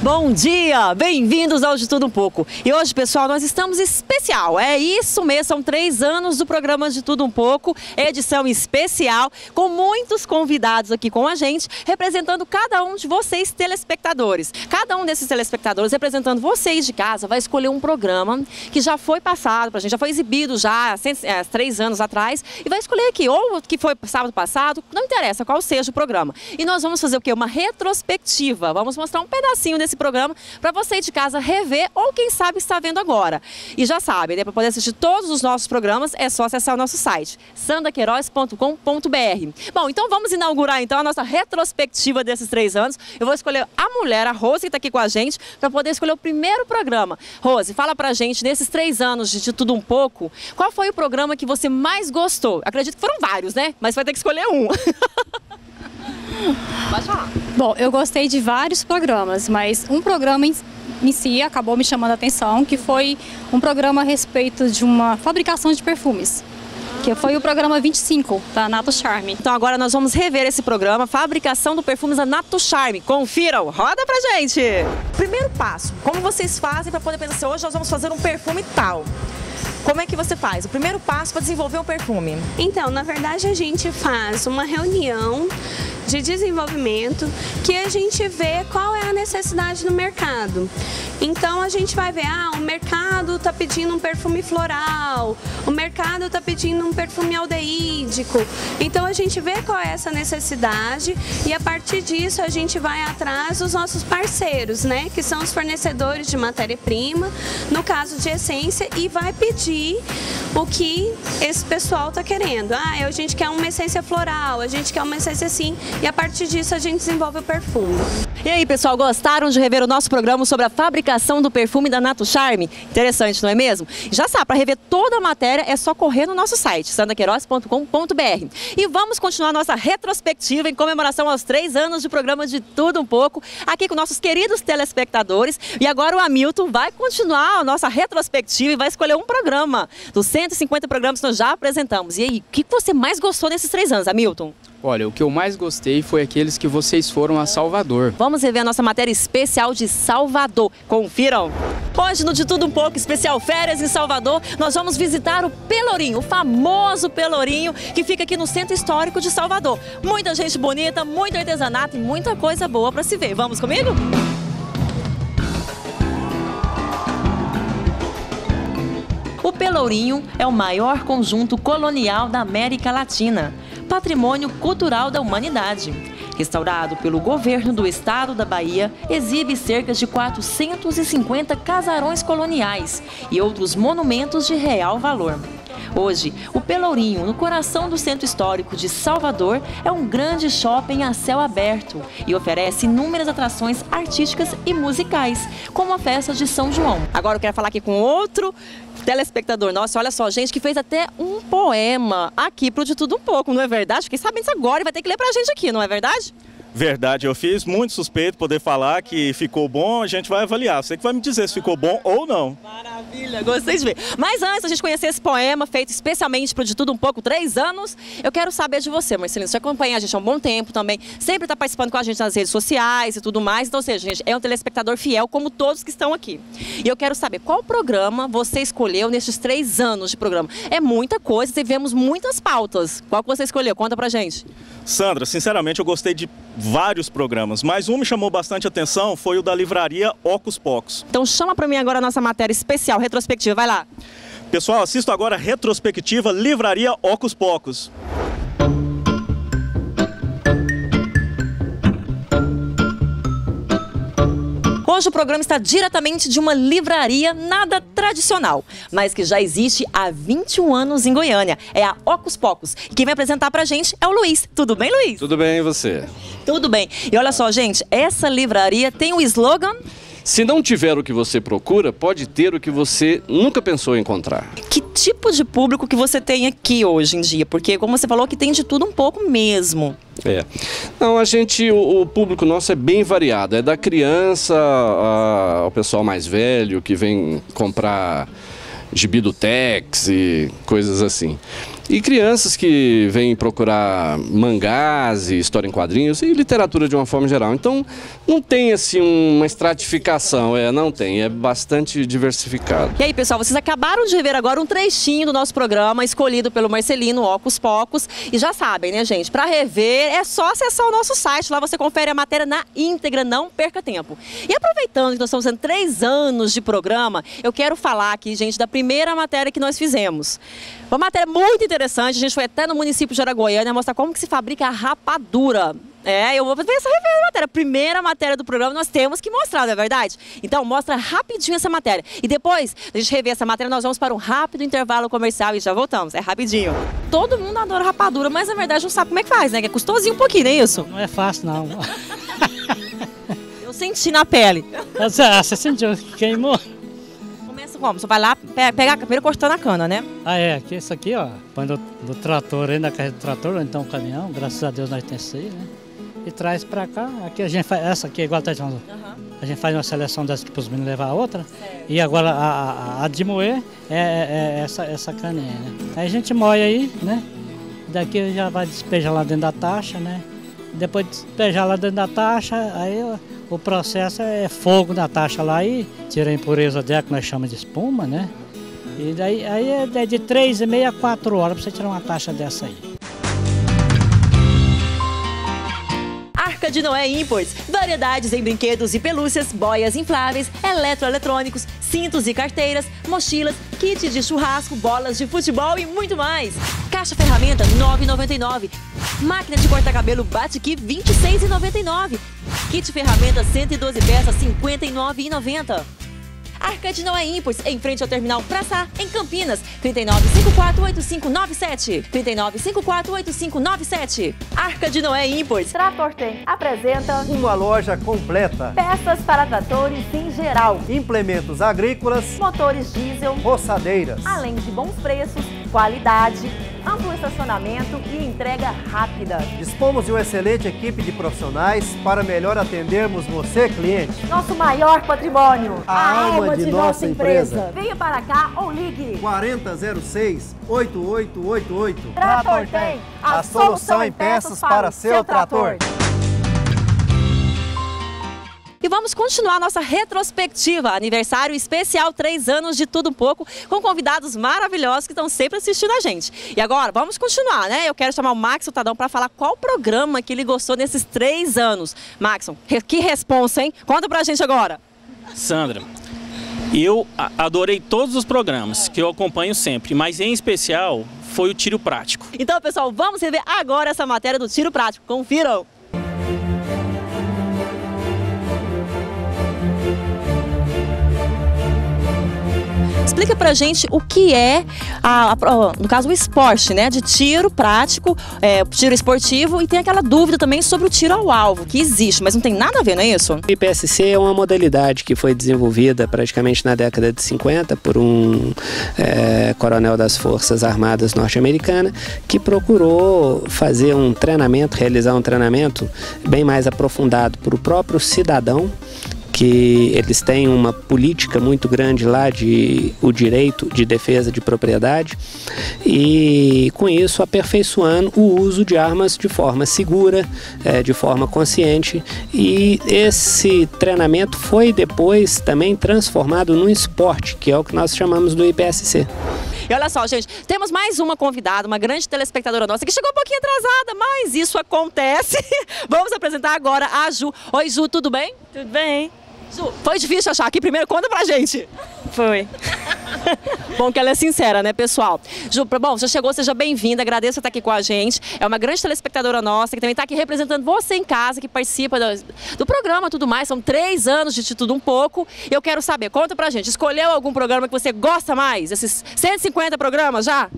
Bom dia, bem-vindos ao De Tudo Um Pouco. E hoje, pessoal, nós estamos especial, é isso mesmo, são 3 anos do programa De Tudo Um Pouco, edição especial, com muitos convidados aqui com a gente, representando cada um de vocês telespectadores. Cada um desses telespectadores, representando vocês de casa, vai escolher um programa que já foi passado pra gente, já foi exibido já há 3 anos atrás, e vai escolher aqui, ou que foi sábado passado, não interessa qual seja o programa. E nós vamos fazer o quê? Uma retrospectiva, vamos mostrar um pedacinho desse programa para você de casa rever ou quem sabe está vendo agora. E já sabe, né, para poder assistir todos os nossos programas é só acessar o nosso site sandraqueiroz.com.br. Bom, então vamos inaugurar então a nossa retrospectiva desses 3 anos. Eu vou escolher a mulher, a Rose, que está aqui com a gente, para poder escolher o primeiro programa. Rose, fala pra gente, nesses 3 anos de Tudo Um Pouco, qual foi o programa que você mais gostou? Acredito que foram vários, né? Mas vai ter que escolher um. Pode falar. Bom, eu gostei de vários programas, mas um programa em si acabou me chamando a atenção, que foi um programa a respeito de uma fabricação de perfumes, que foi o programa 25, da Natu Charme. Então agora nós vamos rever esse programa, fabricação do perfumes da Natu Charme. Confiram, roda pra gente! Primeiro passo, como vocês fazem para poder pensar assim, hoje nós vamos fazer um perfume tal? Como é que você faz? O primeiro passo para desenvolver um perfume? Então, na verdade, a gente faz uma reunião de desenvolvimento que a gente vê qual é a necessidade do mercado. Então, a gente vai ver, o mercado está pedindo um perfume floral, o mercado está pedindo um perfume aldeídico. Então, a gente vê qual é essa necessidade e, a partir disso, a gente vai atrás dos nossos parceiros, né? Que são os fornecedores de matéria-prima, no caso de essência, e vai pedir o que esse pessoal está querendo. A gente quer uma essência floral, a gente quer uma essência assim, e a partir disso a gente desenvolve o perfume. E aí, pessoal, gostaram de rever o nosso programa sobre a fabricação do perfume da Natu Charme? Interessante, não é mesmo? Já sabe, para rever toda a matéria é só correr no nosso site, sandraqueiroz.com.br. E vamos continuar nossa retrospectiva em comemoração aos 3 anos de programa de Tudo Um Pouco, aqui com nossos queridos telespectadores. E agora o Hamilton vai continuar a nossa retrospectiva e vai escolher um programa. Dos 150 programas que nós já apresentamos. E aí, o que você mais gostou nesses 3 anos, Hamilton? Olha, o que eu mais gostei foi aqueles que vocês foram a Salvador. Vamos rever a nossa matéria especial de Salvador. Confiram! Hoje, no De Tudo Um Pouco, especial Férias em Salvador, nós vamos visitar o Pelourinho, o famoso Pelourinho, que fica aqui no Centro Histórico de Salvador. Muita gente bonita, muito artesanato e muita coisa boa para se ver. Vamos comigo? O Pelourinho é o maior conjunto colonial da América Latina, patrimônio cultural da humanidade. Restaurado pelo governo do estado da Bahia, exibe cerca de 450 casarões coloniais e outros monumentos de real valor. Hoje, o Pelourinho, no coração do Centro Histórico de Salvador, é um grande shopping a céu aberto e oferece inúmeras atrações artísticas e musicais, como a festa de São João. Agora eu quero falar aqui com outro telespectador nosso, olha só, gente, que fez até um poema aqui pro De Tudo Um Pouco, não é verdade? Fiquei sabendo isso agora e vai ter que ler pra gente aqui, não é verdade? Verdade, eu fiz, muito suspeito poder falar que ficou bom, a gente vai avaliar, você que vai me dizer se ficou bom ou não. Maravilha, gostei de ver. Mas antes da gente conhecer esse poema feito especialmente para o De Tudo Um Pouco, 3 anos, eu quero saber de você, Marcelino, você acompanha a gente há um bom tempo também, sempre está participando com a gente nas redes sociais e tudo mais, então, ou seja, gente, é um telespectador fiel como todos que estão aqui. E eu quero saber qual programa você escolheu nesses 3 anos de programa. É muita coisa, tivemos muitas pautas. Qual que você escolheu? Conta pra gente. Sandra, sinceramente, eu gostei de vários programas, mas um me chamou bastante atenção, foi o da livraria Hocus Pocus. Então chama para mim agora a nossa matéria especial, retrospectiva, vai lá. Pessoal, assisto agora a retrospectiva Livraria Hocus Pocus. Hoje o programa está diretamente de uma livraria nada tradicional, mas que já existe há 21 anos em Goiânia. É a Hocus Pocus. E quem vai apresentar pra gente é o Luiz. Tudo bem, Luiz? Tudo bem, e você? Tudo bem. E olha só, gente, essa livraria tem um slogan... Se não tiver o que você procura, pode ter o que você nunca pensou em encontrar. Que tipo de público que você tem aqui hoje em dia? Porque, como você falou, que tem de tudo um pouco mesmo. É. Não, a gente, o público nosso é bem variado. É da criança ao pessoal mais velho que vem comprar... gibi do Tex e coisas assim. E crianças que vêm procurar mangás e história em quadrinhos e literatura de uma forma geral. Então, não tem assim uma estratificação, não tem, é bastante diversificado. E aí, pessoal, vocês acabaram de ver agora um trechinho do nosso programa escolhido pelo Marcelino, Hocus Pocus. E já sabem, né, gente, para rever é só acessar o nosso site, lá você confere a matéria na íntegra, não perca tempo. E aproveitando que nós estamos fazendo 3 anos de programa, eu quero falar aqui, gente, da primeira matéria que nós fizemos. Uma matéria muito interessante, a gente foi até no município de Aragoiana mostrar como que se fabrica a rapadura. Eu vou ver essa matéria, a primeira matéria do programa, nós temos que mostrar, não é verdade? Então, mostra rapidinho essa matéria. E depois, a gente rever essa matéria, nós vamos para um rápido intervalo comercial e já voltamos, é rapidinho. Todo mundo adora rapadura, mas na verdade não sabe como é que faz, né? Que é custosinho um pouquinho, não é isso? Não é fácil, não. Eu senti na pele. Você sentiu que queimou? Como? Você vai lá, pega a primeiro cortando a cana, né? Aqui, isso aqui, ó, põe do trator aí, na caixa do trator, ou então o caminhão, graças a Deus nós temos isso aí, né? E traz pra cá, aqui a gente faz, essa aqui é igual a Tatiana, a gente faz uma seleção dessa aqui pros meninos levar a outra, e agora a de moer é essa caninha, né? Aí a gente moe aí, né? Daqui já vai despejar lá dentro da taxa, né? Depois de despejar lá dentro da taxa, aí o processo é fogo na taxa lá e tira a impureza dela, que nós chamamos de espuma, né? E daí é de 3,5 a 4 horas para você tirar uma taxa dessa aí. Arca de Noé Imports, variedades em brinquedos e pelúcias, boias infláveis, eletroeletrônicos, cintos e carteiras, mochilas, kit de churrasco, bolas de futebol e muito mais. Caixa ferramenta R$ 9,99. Máquina de corta-cabelo Batiqui R$ 26,99. Kit ferramenta 112 peças R$ 59,90. Arca de Noé Imports, em frente ao terminal Praça, em Campinas, 39548597, 39548597. Arca de Noé Imports. Traportem apresenta uma loja completa. Peças para tratores em geral. Implementos agrícolas. Motores diesel. Roçadeiras. Além de bons preços, qualidade, amplo estacionamento e entrega rápida. Dispomos de uma excelente equipe de profissionais para melhor atendermos você, cliente. Nosso maior patrimônio, a alma de nossa empresa. Venha para cá ou ligue 4006-8888. Trator Tem, a solução em peças para seu trator. E vamos continuar nossa retrospectiva, aniversário especial, 3 anos de Tudo Um Pouco, com convidados maravilhosos que estão sempre assistindo a gente. E agora, vamos continuar, né? Eu quero chamar o Maxson Tadão para falar qual programa que ele gostou nesses 3 anos. Maxson, que responsa, hein? Conta pra gente agora. Sandra, eu adorei todos os programas que eu acompanho sempre, mas em especial foi o Tiro Prático. Então, pessoal, vamos rever agora essa matéria do Tiro Prático. Confiram! Explica pra gente o que é, no caso, o esporte, né? De tiro prático, tiro esportivo, e tem aquela dúvida também sobre o tiro ao alvo, que existe, mas não tem nada a ver, não é isso? O IPSC é uma modalidade que foi desenvolvida praticamente na década de 50 por um coronel das Forças Armadas norte-americana que procurou fazer um treinamento, realizar um treinamento bem mais aprofundado para o próprio cidadão, que eles têm uma política muito grande lá de o direito de defesa de propriedade e com isso aperfeiçoando o uso de armas de forma segura, de forma consciente, e esse treinamento foi depois também transformado num esporte, que é o que nós chamamos do IPSC. E olha só, gente, temos mais uma convidada, uma grande telespectadora nossa, que chegou um pouquinho atrasada, mas isso acontece. Vamos apresentar agora a Ju. Oi, Ju, tudo bem? Tudo bem. Ju, foi difícil achar aqui primeiro? Conta pra gente. Foi. Bom que ela é sincera, né, pessoal? Ju, bom, já chegou, seja bem-vinda, agradeço por estar aqui com a gente. É uma grande telespectadora nossa, que também está aqui representando você em casa, que participa do programa e tudo mais. São 3 anos de Tudo Um Pouco. Eu quero saber, conta pra gente, escolheu algum programa que você gosta mais? Esses 150 programas já?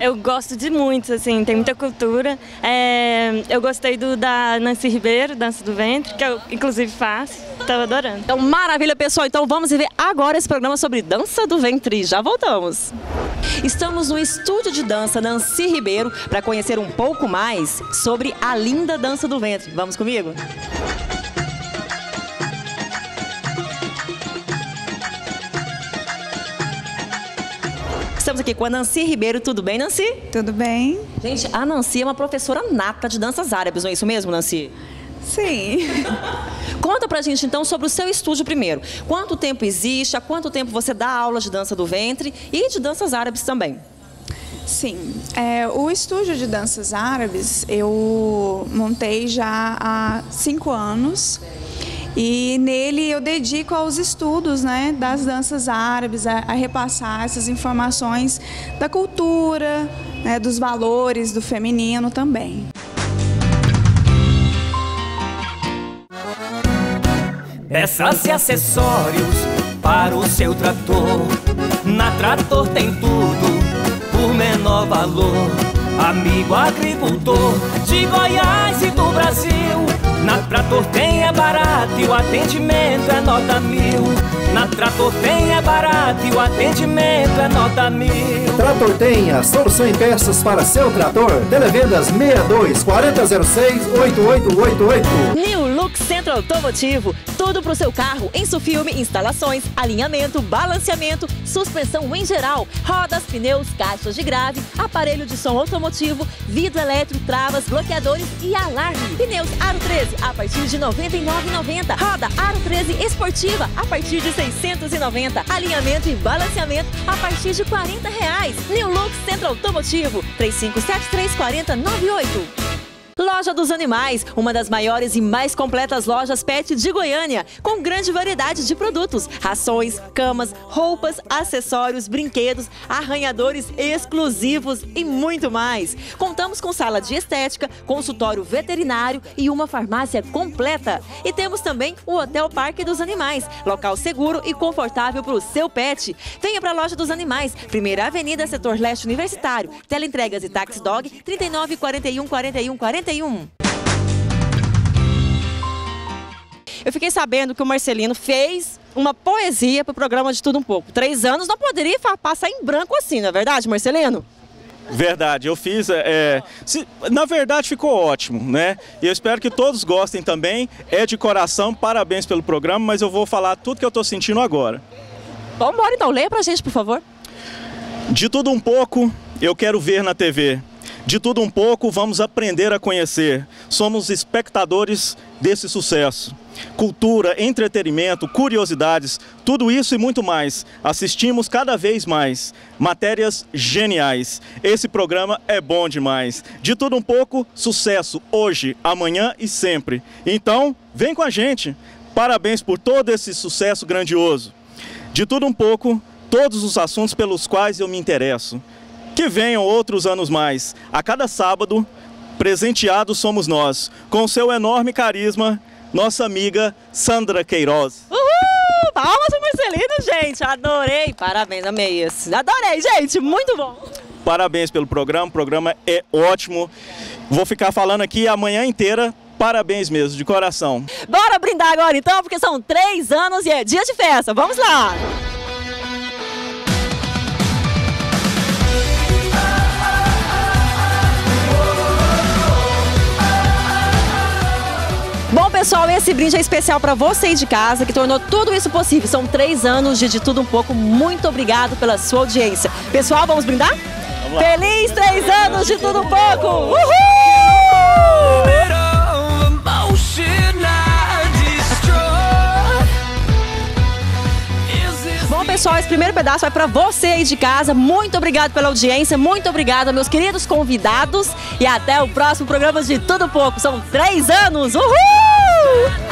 Eu gosto de muitos, assim, tem muita cultura. Eu gostei da Nancy Ribeiro, Dança do Ventre, que eu, inclusive, faço. Estava adorando. Então, maravilha, pessoal. Então, vamos ver agora esse programa sobre Dança do Ventre. Já voltamos. Estamos no estúdio de dança Nancy Ribeiro para conhecer um pouco mais sobre a linda Dança do Ventre. Vamos comigo? Estamos aqui com a Nancy Ribeiro. Tudo bem, Nancy? Tudo bem. Gente, a Nancy é uma professora nata de danças árabes, não é isso mesmo, Nancy? Sim. Conta pra gente, então, sobre o seu estúdio primeiro. Quanto tempo existe? Há quanto tempo você dá aulas de dança do ventre e de danças árabes também? Sim. O estúdio de danças árabes eu montei já há 5 anos. E nele eu dedico aos estudos, né, das danças árabes, a repassar essas informações da cultura, né, dos valores, do feminino também. Peças e acessórios para o seu trator. Na Trator tem tudo por menor valor. Amigo agricultor de Goiás e do Brasil, na Traportem é barato e o atendimento é nota 1000. Na Traportem é barato e o atendimento é nota 1000. Traportem, a solução em peças para seu trator. Televendas 62-4006-8888. New Look Centro Automotivo. Tudo para o seu carro, insufilme, instalações, alinhamento, balanceamento, suspensão em geral, rodas, pneus, caixas de grave, aparelho de som automotivo, vidro elétrico, travas, bloqueadores e alarme. Pneus Aro 13. A partir de R$ 99,90. Roda Aro 13 esportiva a partir de R$ 690. Alinhamento e balanceamento a partir de R$ 40,00. New Look Centro Automotivo, 35734098. Loja dos Animais, uma das maiores e mais completas lojas pet de Goiânia, com grande variedade de produtos, rações, camas, roupas, acessórios, brinquedos, arranhadores exclusivos e muito mais. Contamos com sala de estética, consultório veterinário e uma farmácia completa. E temos também o Hotel Parque dos Animais, local seguro e confortável para o seu pet. Venha para a Loja dos Animais, 1ª Avenida, Setor Leste Universitário, teleentregas e Taxi Dog, 39414140. Eu fiquei sabendo que o Marcelino fez uma poesia para o programa De Tudo Um Pouco. 3 anos não poderia passar em branco assim, não é verdade, Marcelino? Verdade, eu fiz, na verdade ficou ótimo, né? E eu espero que todos gostem também, é de coração, parabéns pelo programa, mas eu vou falar tudo que eu estou sentindo agora. Vamos embora então, leia pra gente, por favor. De tudo um pouco eu quero ver na TV. De tudo um pouco, vamos aprender a conhecer. Somos espectadores desse sucesso. Cultura, entretenimento, curiosidades, tudo isso e muito mais. Assistimos cada vez mais. Matérias geniais. Esse programa é bom demais. De tudo um pouco, sucesso hoje, amanhã e sempre. Então, vem com a gente. Parabéns por todo esse sucesso grandioso. De tudo um pouco, todos os assuntos pelos quais eu me interesso. Que venham outros anos mais. A cada sábado, presenteados somos nós. Com seu enorme carisma, nossa amiga Sandra Queiroz. Uhul! Palmas pro Marcelino, gente! Adorei! Parabéns, amei esse. Adorei, gente! Muito bom! Parabéns pelo programa. O programa é ótimo. Vou ficar falando aqui a manhã inteira. Parabéns mesmo, de coração. Bora brindar agora, então, porque são 3 anos e é dia de festa. Vamos lá! Bom, pessoal, esse brinde é especial para você aí de casa, que tornou tudo isso possível. São 3 anos de Tudo Um Pouco. Muito obrigado pela sua audiência. Pessoal, vamos brindar? Vamos lá. Feliz 3 anos de Tudo Um Pouco! Uhul! Bom, pessoal, esse primeiro pedaço vai para você aí de casa. Muito obrigado pela audiência, muito obrigado aos meus queridos convidados. E até o próximo programa de Tudo Um Pouco. São 3 anos! Uhul!